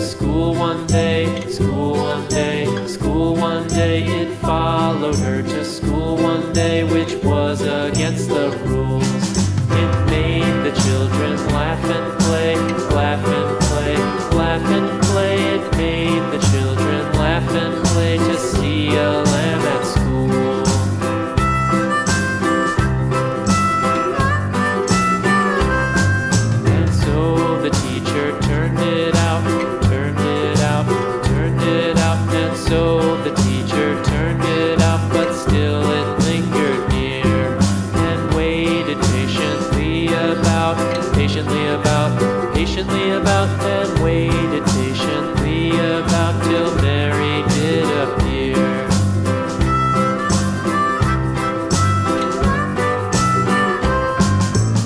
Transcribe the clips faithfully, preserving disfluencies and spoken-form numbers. School one day, school one day. followed her to school one day, which was against the rules. It made the children laugh and play, laugh and play, laugh and play. It made the children laugh and play to see a lamb at school. And so the teacher turned it out, turned it out, turned it out. And so the teacher turned it out, but still it lingered near, and waited patiently about, patiently about, patiently about, and waited patiently about till Mary did appear.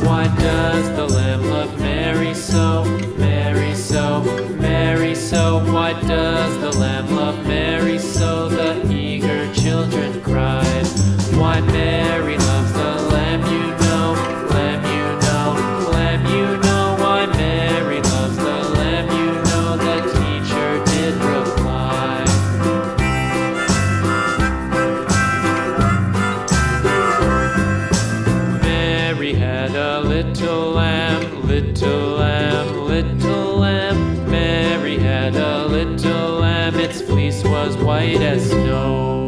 Why does the lamb love Mary so, Mary so, Mary so? Why does the lamb love Mary so? The eager children cried. Why Mary loves the lamb, you know, lamb, you know, lamb, you know. Why Mary loves the lamb, you know, the teacher did reply. Mary had a little lamb, little lamb, little lamb. Mary had a little lamb, its fleece was white as snow.